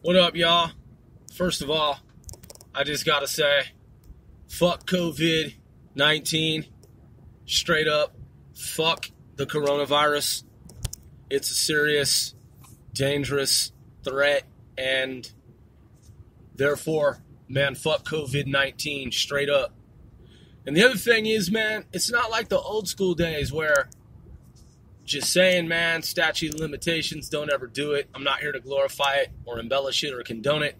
What up, y'all? First of all, I just gotta say, fuck COVID-19. Straight up, fuck the coronavirus. It's a serious, dangerous threat, and therefore, man, fuck COVID-19, straight up. And the other thing is, man, it's not like the old school days where just saying, man, statute of limitations, don't ever do it. I'm not here to glorify it or embellish it or condone it.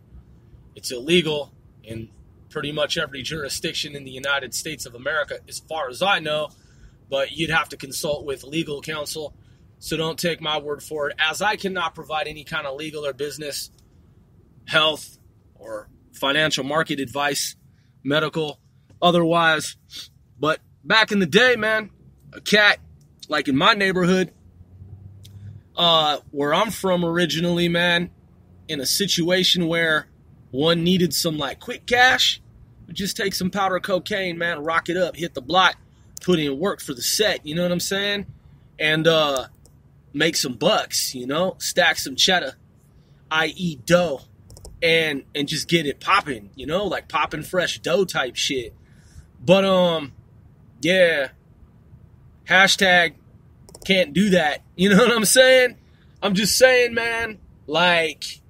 It's illegal in pretty much every jurisdiction in the United States of America, as far as I know, but you'd have to consult with legal counsel, so don't take my word for it, as I cannot provide any kind of legal or business, health, or financial market advice, medical, otherwise. But back in the day, man, a cat, like in my neighborhood, where I'm from originally, man, in a situation where one needed some like quick cash, just take some powder cocaine, man, rock it up, hit the block, put in work for the set, you know what I'm saying? And make some bucks, you know, stack some cheddar, i.e. dough, and just get it popping, you know, like popping fresh dough type shit. But yeah, hashtag can't do that, you know what I'm saying? I'm just saying, man, like,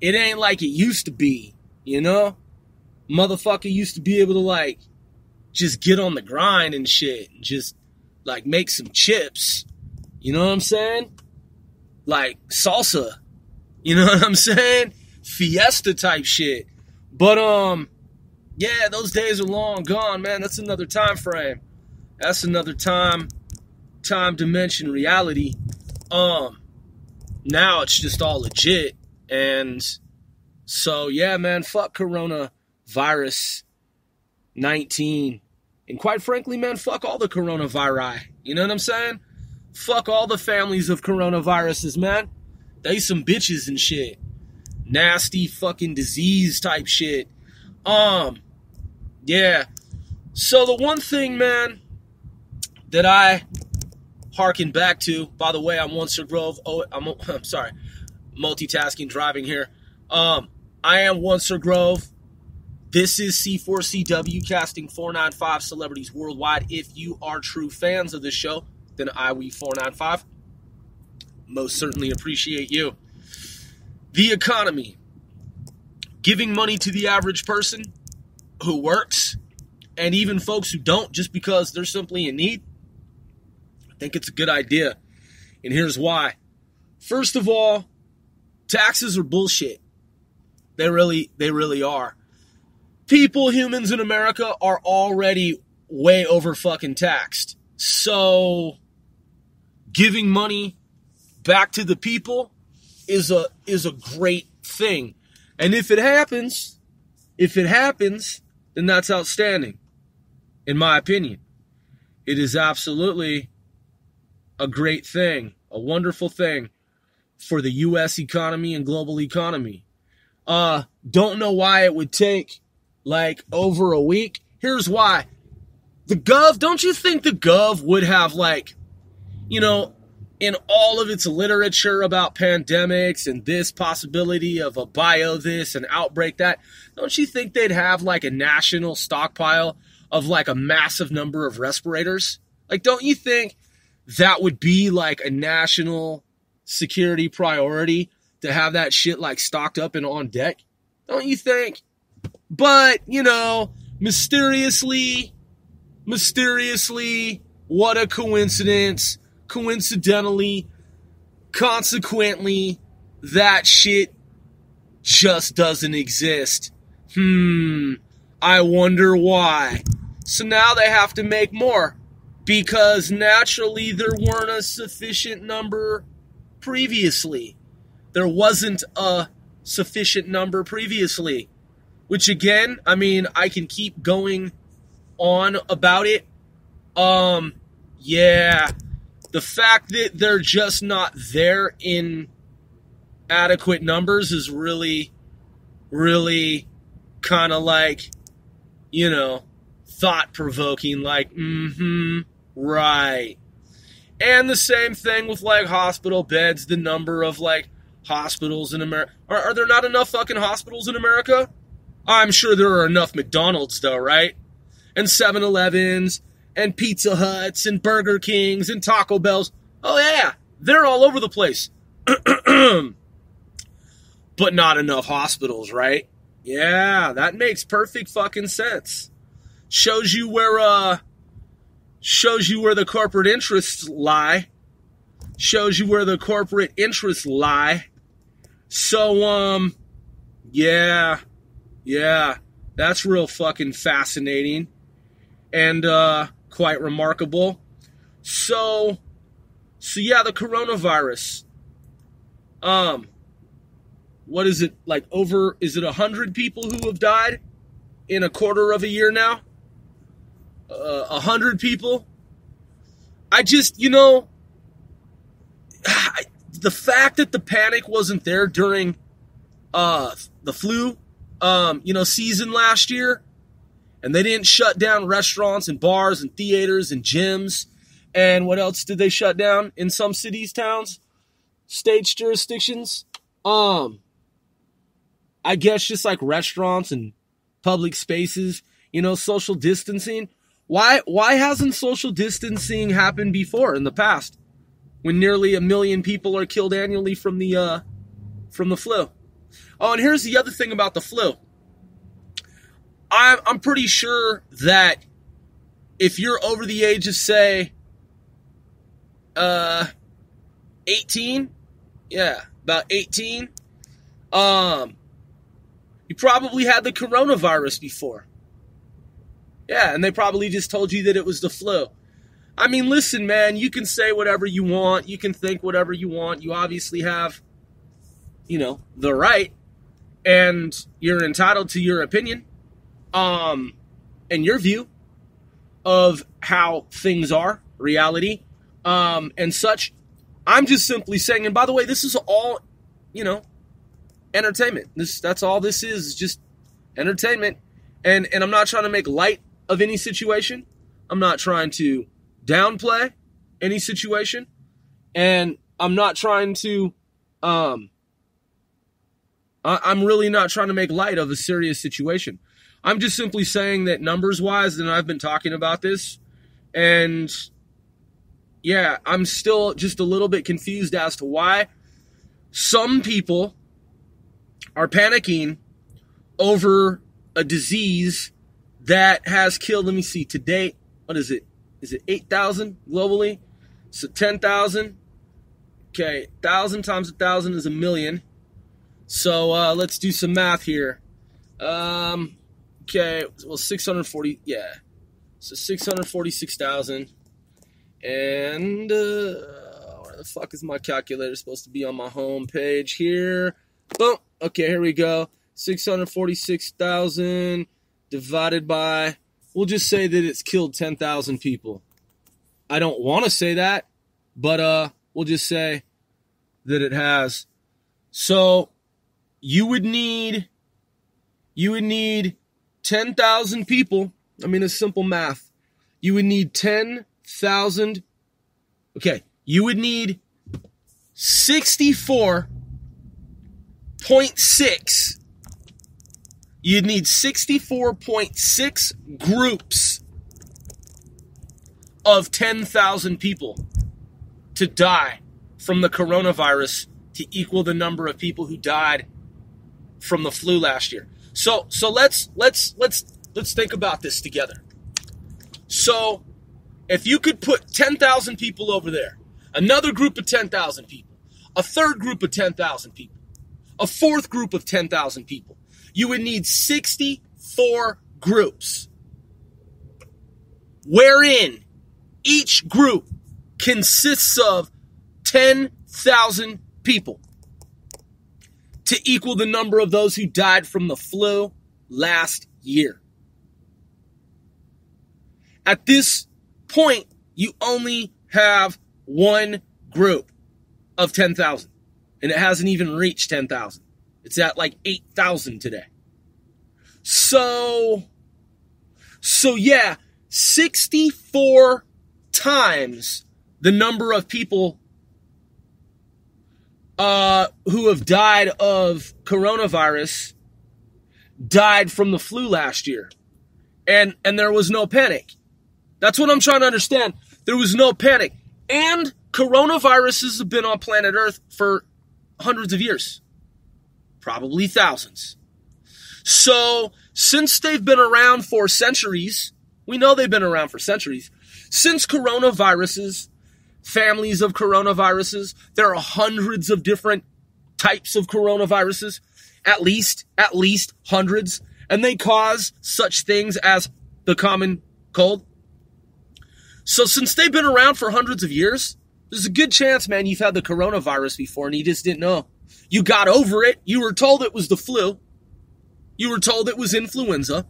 it ain't like it used to be, you know? Motherfucker used to be able to, like, just get on the grind and shit, and just, like, make some chips, you know what I'm saying? Like, salsa, you know what I'm saying? Fiesta type shit. But, yeah, those days are long gone, man. That's another time frame. That's another time, dimension, reality. Now it's just all legit. And so, yeah, man, fuck coronavirus 19. And quite frankly, man, fuck all the coronavirus. You know what I'm saying? Fuck all the families of coronaviruses, man. They some bitches and shit. Nasty fucking disease type shit. Yeah. So the one thing, man, that I harken back to, by the way, I'm One Sir Grove. Oh, I'm sorry. Multitasking, driving here. I am One Sir Grove. This is C4CW, casting 495 celebrities worldwide. If you are true fans of this show, then IWE495. Most certainly appreciate you. The economy. Giving money to the average person who works, and even folks who don't, just because they're simply in need. I think it's a good idea, and here's why. First of all, taxes are bullshit. They really are. People, humans in America are already way over fucking taxed. So giving money back to the people is a great thing. And if it happens, then that's outstanding. In my opinion, it is absolutely a great thing, a wonderful thing for the U.S. economy and global economy. Don't know why it would take like over a week. Here's why. The gov, don't you think the gov would have, like, you know, in all of its literature about pandemics and this possibility of a bio this and outbreak that, don't you think they'd have like a national stockpile of like a massive number of respirators? Like, don't you think that would be like a national security priority to have that shit like stocked up and on deck? Don't you think? But, you know, mysteriously, what a coincidence, coincidentally, consequently, that shit just doesn't exist. I wonder why. So now they have to make more, because naturally there weren't a sufficient number previously. There wasn't a sufficient number previously, which again, I mean, I can keep going on about it. Yeah, the fact that they're just not there in adequate numbers is really kind of like, you know, thought-provoking, like, right. And the same thing with, like, hospital beds, the number of, like, hospitals in America. Are there not enough fucking hospitals in America? I'm sure there are enough McDonald's though, right? And 7-Elevens, and Pizza Huts, and Burger Kings, and Taco Bells. Oh yeah, they're all over the place. But not enough hospitals, right? Yeah, that makes perfect fucking sense. Shows you where the corporate interests lie. So, yeah, that's real fucking fascinating and quite remarkable. So yeah, the coronavirus. What is it, like over, is it 100 people who have died in a quarter of a year now? 100 people? I just, you know, the fact that the panic wasn't there during the flu, you know, season last year, and they didn't shut down restaurants and bars and theaters and gyms, and what else did they shut down in some cities, towns, states, jurisdictions? I guess just like restaurants and public spaces, you know, social distancing. Why hasn't social distancing happened before in the past when nearly 1 million people are killed annually from the flu? Oh, and here's the other thing about the flu. I'm pretty sure that if you're over the age of, say, 18, yeah, about 18, you probably had the coronavirus before. Yeah, and they probably just told you that it was the flu. I mean, listen, man, you can say whatever you want. You can think whatever you want. You obviously have, you know, the right, and you're entitled to your opinion and your view of how things are, reality, and such. I'm just simply saying, and by the way, this is all, you know, entertainment. That's all this is just entertainment. And I'm not trying to make light of any situation. I'm not trying to downplay any situation. And I'm not trying to, I'm really not trying to make light of a serious situation. I'm just simply saying that numbers-wise, and I've been talking about this, and yeah, I'm still just a little bit confused as to why some people are panicking over a disease that has killed, let me see, to date, what is it? Is it 8,000 globally? So 10,000. Okay, 1,000 times 1,000 is 1 million. So let's do some math here. Okay, well, 640, yeah. So 646,000. And where the fuck is my calculator supposed to be on my home page here? Boom. Okay, here we go. 646,000 divided by, we'll just say that it's killed 10,000 people. I don't want to say that, but we'll just say that it has. So you would need 10,000 people. I mean, it's simple math. You would need 10,000. Okay, you would need 64.6. You'd need 64.6 groups of 10,000 people to die from the coronavirus to equal the number of people who died from the flu last year. So let's think about this together. So if you could put 10,000 people over there, another group of 10,000 people, a third group of 10,000 people, a fourth group of 10,000 people, you would need 64 groups, wherein each group consists of 10,000 people to equal the number of those who died from the flu last year. At this point, you only have one group of 10,000. And it hasn't even reached 10,000. It's at like 8,000 today. So yeah, 64 times the number of people who have died of coronavirus died from the flu last year. And there was no panic. That's what I'm trying to understand. There was no panic. And coronaviruses have been on planet Earth for hundreds of years, probably thousands. So since they've been around for centuries, we know they've been around for centuries. Since coronaviruses, families of coronaviruses, there are hundreds of different types of coronaviruses, at least hundreds, and they cause such things as the common cold. So since they've been around for hundreds of years, there's a good chance, man, you've had the coronavirus before and you just didn't know. You got over it. You were told it was the flu. You were told it was influenza.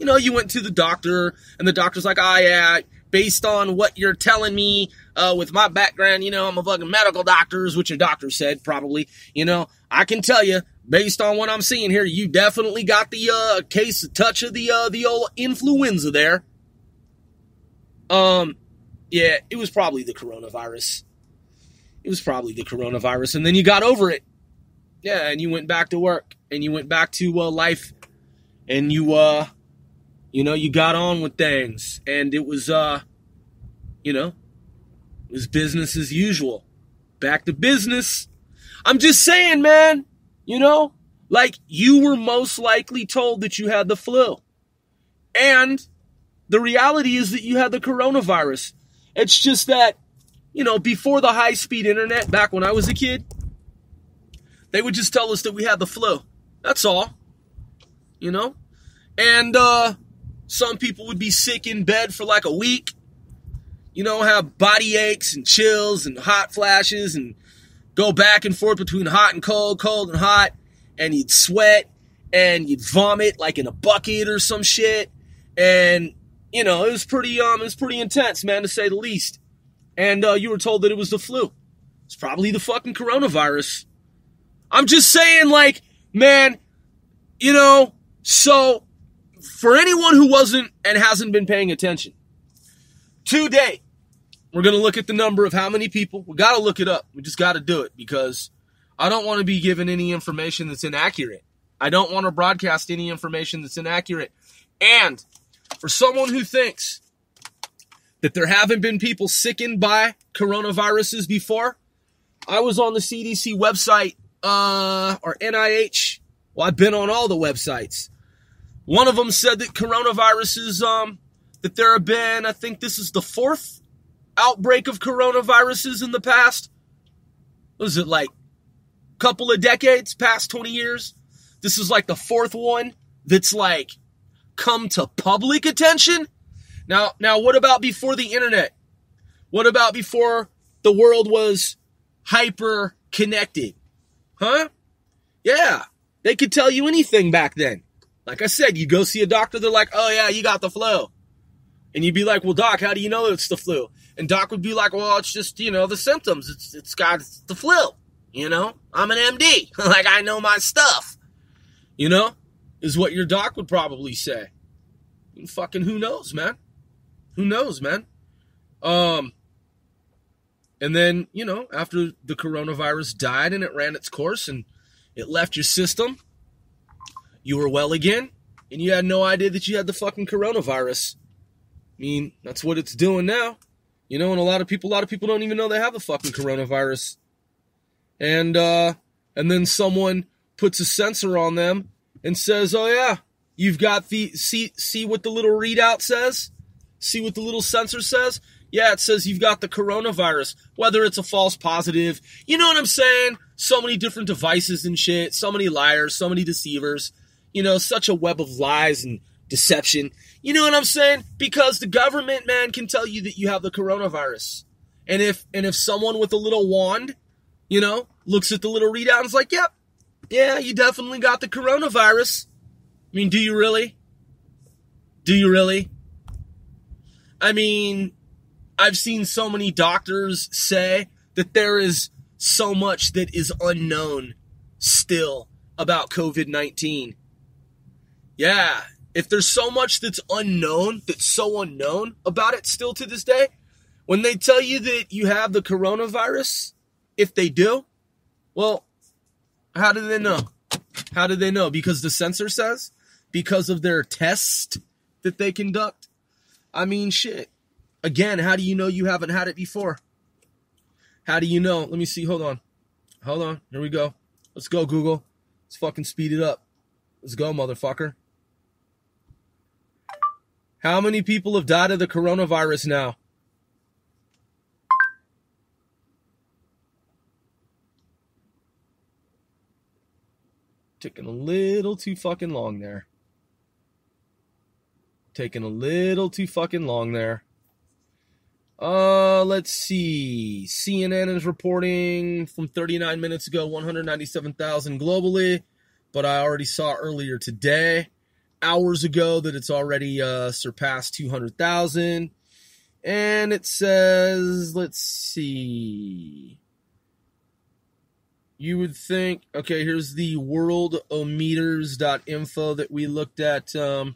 You know, you went to the doctor and the doctor's like, oh, yeah, based on what you're telling me with my background, you know, I'm a fucking medical doctor, is what your doctor said probably. You know, I can tell you, based on what I'm seeing here, you definitely got the case of touch of the old influenza there. Yeah, it was probably the coronavirus. It was probably the coronavirus. And then you got over it. Yeah, and you went back to work. And you went back to life. And you, you know, you got on with things. And it was, you know, it was business as usual. Back to business. I'm just saying, man, you know, like you were most likely told that you had the flu. And the reality is that you had the coronavirus. It's just that, you know, before the high-speed internet, back when I was a kid, they would just tell us that we had the flu. That's all, you know? And some people would be sick in bed for like a week, you know, have body aches and chills and hot flashes and go back and forth between hot and cold, cold and hot, and you'd sweat and you'd vomit like in a bucket or some shit, and you know, it was pretty intense, man, to say the least. And you were told that it was the flu. It's probably the fucking coronavirus. I'm just saying, like, man, you know, so for anyone who wasn't and hasn't been paying attention, today we're going to look at the number of how many people. We got to look it up. We just got to do it because I don't want to be given any information that's inaccurate. I don't want to broadcast any information that's inaccurate. And for someone who thinks that there haven't been people sickened by coronaviruses before, I was on the CDC website, or NIH. Well, I've been on all the websites. One of them said that coronaviruses, that there have been, I think this is the fourth outbreak of coronaviruses in the past. What is it, like a couple of decades, past 20 years? This is like the fourth one that's like come to public attention. Now, what about before the internet? What about before the world was hyper connected? Huh? Yeah. They could tell you anything back then. Like I said, you go see a doctor, they're like, oh yeah, you got the flu. And you'd be like, well, doc, how do you know it's the flu? And doc would be like, well, it's just, you know, the symptoms. It's got the flu. You know, I'm an MD. Like I know my stuff, you know, is what your doc would probably say. And fucking who knows, man? Who knows, man? And then, you know, after the coronavirus died and it ran its course and it left your system, you were well again and you had no idea that you had the fucking coronavirus. I mean, that's what it's doing now. You know, and a lot of people don't even know they have the fucking coronavirus. And then someone puts a sensor on them and says, oh yeah, you've got the, see what the little readout says? See what the little sensor says? Yeah, it says you've got the coronavirus, whether it's a false positive. You know what I'm saying? So many different devices and shit, so many liars, so many deceivers, you know, such a web of lies and deception. You know what I'm saying? Because the government, man, can tell you that you have the coronavirus. And if someone with a little wand, you know, looks at the little readout and is like, yep, yeah, you definitely got the coronavirus. I mean, do you really? Do you really? I mean, I've seen so many doctors say that there is so much that is unknown still about COVID-19. Yeah, if there's so much that's so unknown about it still to this day, when they tell you that you have the coronavirus, if they do, Well, how do they know? How do they know? Because the censor says, because of their test that they conduct. I mean, shit. Again, how do you know you haven't had it before? How do you know? Let me see. Hold on. Here we go. Let's go, Google. Let's fucking speed it up. Let's go, motherfucker. How many people have died of the coronavirus now? Taking a little too fucking long there. Let's see. CNN is reporting from 39 minutes ago, 197,000 globally. But I already saw earlier today, hours ago, that it's already surpassed 200,000. And it says, let's see. You would think, okay, here's the worldometers.info that we looked at. That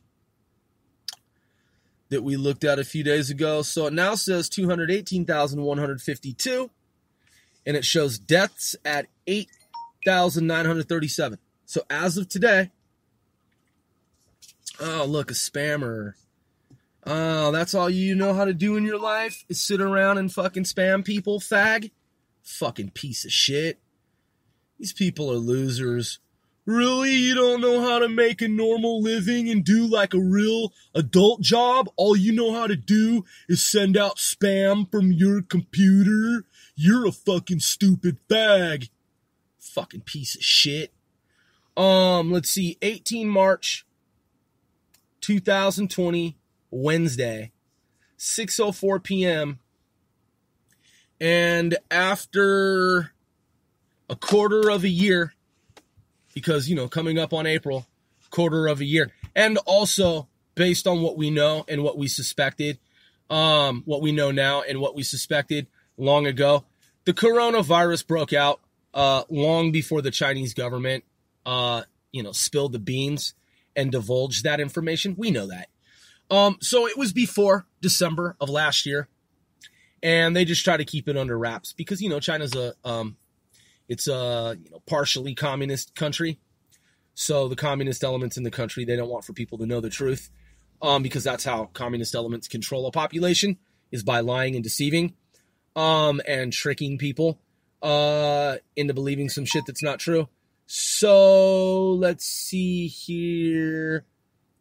we looked at a few days ago. So it now says 218,152, and it shows deaths at 8,937. So as of today, oh, look, a spammer. Oh, that's all you know how to do in your life is sit around and fucking spam people, fag. Fucking piece of shit. These people are losers. Really? You don't know how to make a normal living and do like a real adult job? All you know how to do is send out spam from your computer? You're a fucking stupid fag. Fucking piece of shit. Let's see. 18 March 2020, Wednesday, 6:04 p.m. And after a quarter of a year, because, you know, coming up on April, quarter of a year. And also, based on what we know and what we suspected, what we know now and what we suspected long ago, the coronavirus broke out long before the Chinese government, spilled the beans and divulged that information. We know that. So it was before December of last year. And they just try to keep it under wraps because, you know, China's a... it's a partially communist country, so the communist elements in the country, they don't want for people to know the truth because that's how communist elements control a population, is by lying and deceiving and tricking people into believing some shit that's not true. So let's see here.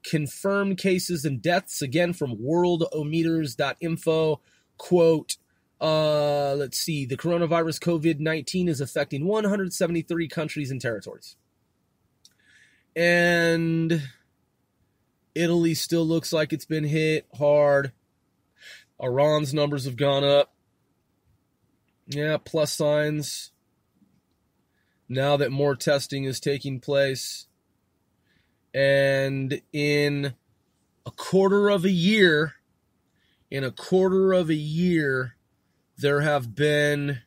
Confirmed cases and deaths, again, from worldometers.info, quote, let's see. The coronavirus COVID-19 is affecting 173 countries and territories. And Italy still looks like it's been hit hard. Iran's numbers have gone up. Yeah, plus signs. Now that more testing is taking place. And in a quarter of a year, there have been,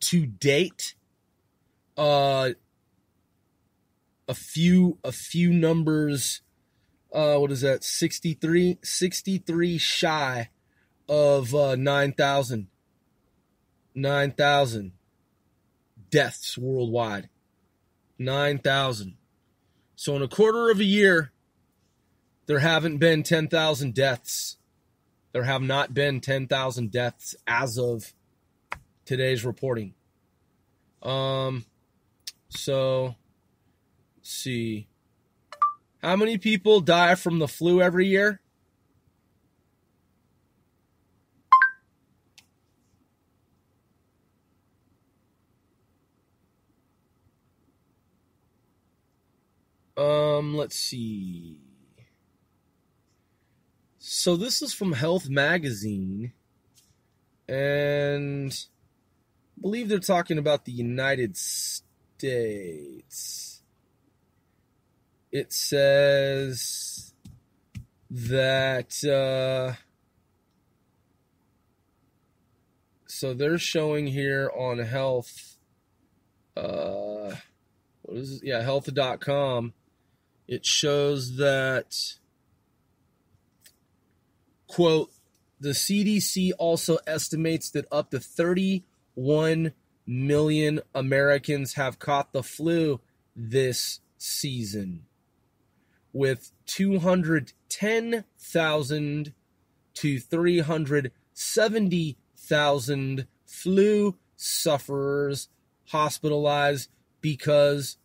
to date, a few numbers, 63 shy of 9,000 deaths worldwide, 9,000. So in a quarter of a year, there haven't been 10,000 deaths. There have not been 10,000 deaths as of today's reporting. So, let's see. How many people die from the flu every year? Let's see. So this is from Health Magazine, and I believe they're talking about the United States. It says that, so they're showing here on health, health.com, it shows that, quote, the CDC also estimates that up to 31 million Americans have caught the flu this season, with 210,000 to 370,000 flu sufferers hospitalized because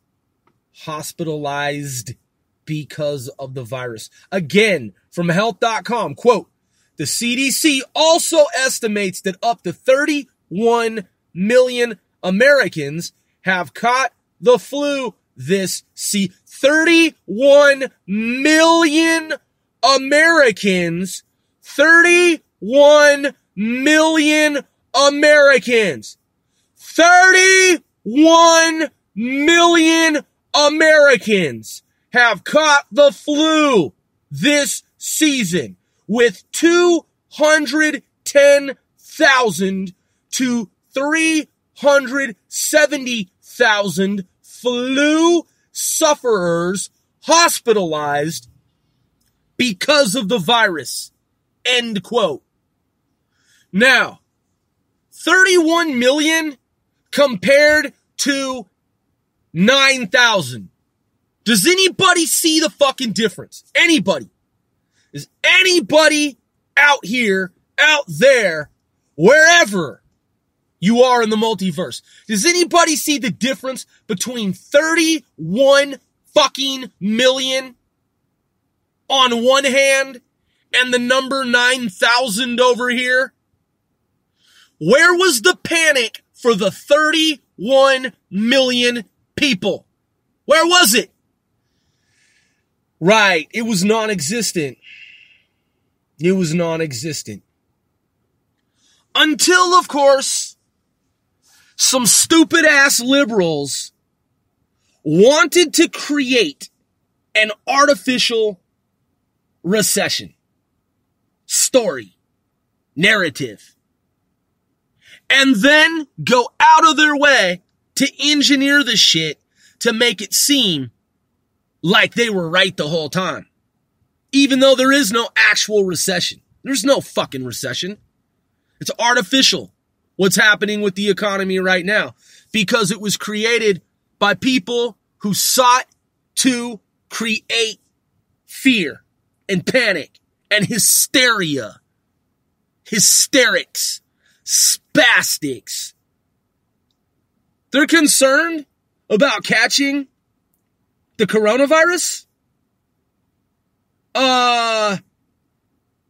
of the virus. Again, from health.com, quote, the CDC also estimates that up to 31 million Americans have caught the flu this season. 31 million Americans. 31 million Americans. 31 million Americans have caught the flu this season, with 210,000 to 370,000 flu sufferers hospitalized because of the virus. End quote. Now, 31 million compared to 9,000. Does anybody see the fucking difference? Anybody? Is anybody out here, out there, wherever you are in the multiverse, does anybody see the difference between 31 fucking million on one hand and the number 9,000 over here? Where was the panic for the 31 million people? Where was it? Right. It was non-existent. It was non-existent. Until, of course, some stupid ass liberals wanted to create an artificial recession story, narrative, and then go out of their way to engineer the shit to make it seem like they were right the whole time. Even though there is no actual recession. There's no fucking recession. It's artificial, what's happening with the economy right now, because it was created by people who sought to create fear and panic and hysteria, hysterics, spastics. They're concerned about catching the coronavirus?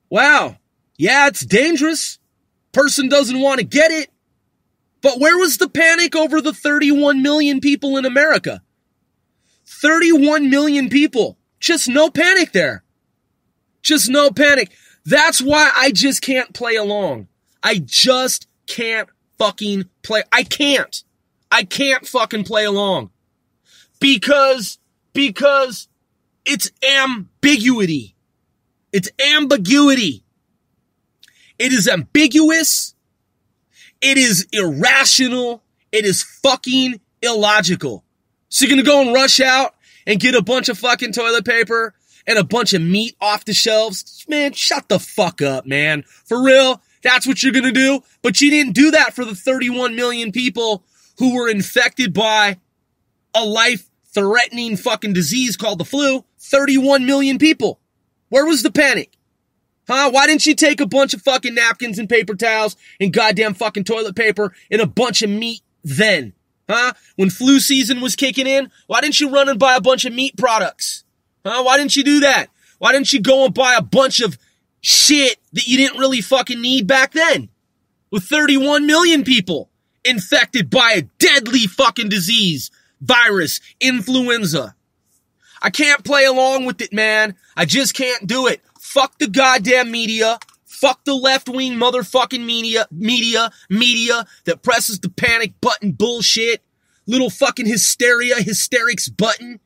Wow. Yeah, it's dangerous. Person doesn't want to get it. But where was the panic over the 31 million people in America? 31 million people. Just no panic there. Just no panic. That's why I just can't play along. I just can't fucking play. I can't fucking play along. Because it's ambiguity. It's ambiguity. It is ambiguous. It is irrational. It is fucking illogical. So you're going to go and rush out and get a bunch of fucking toilet paper and a bunch of meat off the shelves? Man, shut the fuck up, man. For real, that's what you're going to do. But you didn't do that for the 31 million people who were infected by a life-threatening fucking disease called the flu. 31 million people. Where was the panic? Huh? Why didn't you take a bunch of fucking napkins and paper towels and goddamn fucking toilet paper and a bunch of meat then? Huh? When flu season was kicking in, why didn't you run and buy a bunch of meat products? Huh? Why didn't you do that? Why didn't you go and buy a bunch of shit that you didn't really fucking need back then? With 31 million people infected by a deadly fucking disease, virus, influenza. I can't play along with it, man. I just can't do it. Fuck the goddamn media. Fuck the left-wing motherfucking media that presses the panic button bullshit. Little fucking hysterics button.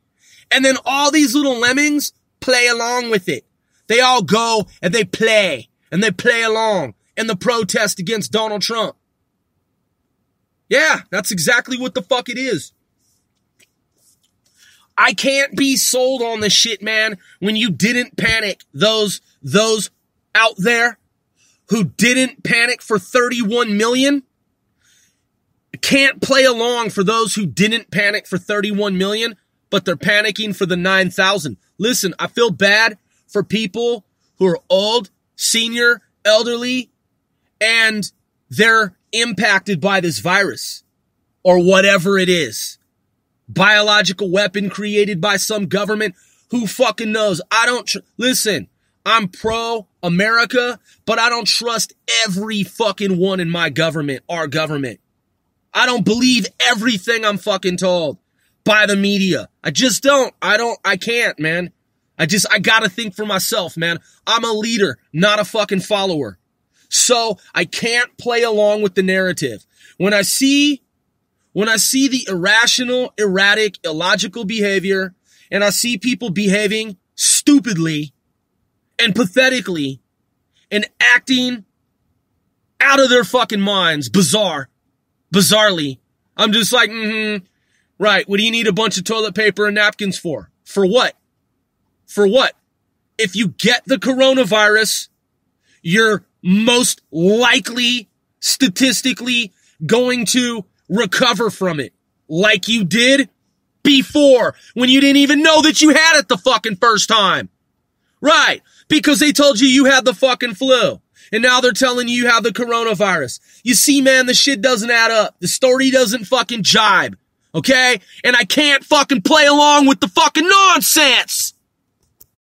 And then all these little lemmings play along with it. They all go and they play along in the protest against Donald Trump. Yeah, that's exactly what the fuck it is. I can't be sold on this shit, man, when you didn't panic. Those out there who didn't panic for 31 million Can't play along for those who didn't panic for 31 million, but they're panicking for the 9,000. Listen, I feel bad for people who are old, senior, elderly, and they're impacted by this virus or whatever it is. Biological weapon created by some government. Who fucking knows? I don't, listen, I'm pro-America, but I don't trust every fucking one in my government, our government. I don't believe everything I'm fucking told by the media. I just don't. I can't, man. I gotta think for myself, man. I'm a leader, not a fucking follower. So I can't play along with the narrative. When I see the irrational, erratic, illogical behavior, and I see people behaving stupidly and pathetically and acting out of their fucking minds, bizarrely, I'm just like, right, what do you need a bunch of toilet paper and napkins for? For what? For what? If you get the coronavirus, you're most likely statistically going to recover from it like you did before when you didn't even know that you had it the fucking first time. Right, because they told you you had the fucking flu. And now they're telling you you have the coronavirus. You see, man, the shit doesn't add up. The story doesn't fucking jibe. Okay? And I can't fucking play along with the fucking nonsense.